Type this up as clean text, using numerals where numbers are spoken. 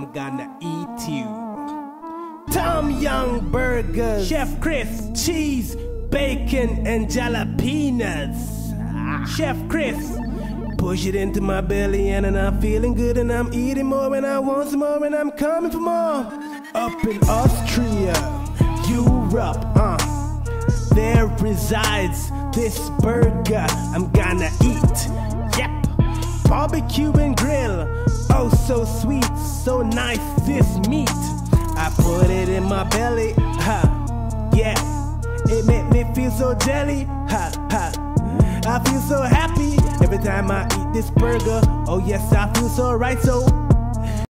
I'm gonna eat you. Tom Yang burgers, Chef Chris, cheese, bacon and jalapenos. Chef Chris, push it into my belly and I'm feeling good, and I'm eating more and I want some more and I'm coming for more. Up in Austria, Europe, there resides this burger I'm gonna eat. Yep, barbecue and grill, oh so sweet, so nice this meat. I put it in my belly, ha, yeah. It made me feel so jelly, ha, ha. I feel so happy every time I eat this burger, oh yes I feel so right, so